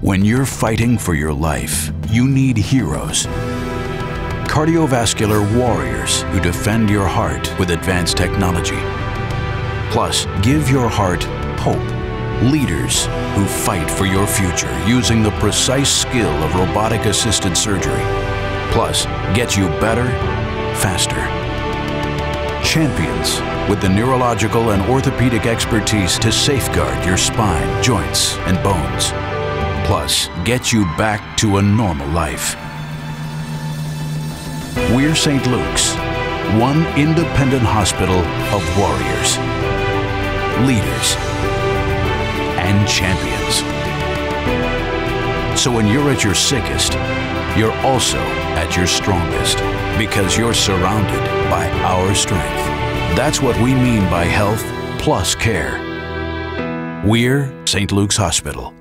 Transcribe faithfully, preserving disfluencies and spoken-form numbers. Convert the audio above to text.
When you're fighting for your life, you need heroes. Cardiovascular warriors who defend your heart with advanced technology. Plus, give your heart hope. Leaders who fight for your future using the precise skill of robotic-assisted surgery. Plus, get you better, faster. Champions with the neurological and orthopedic expertise to safeguard your spine, joints, and bones. Plus, get you back to a normal life. We're Saint Luke's, one independent hospital of warriors, leaders, and champions. So when you're at your sickest, you're also at your strongest, because you're surrounded by our strength. That's what we mean by health plus care. We're Saint Luke's Hospital.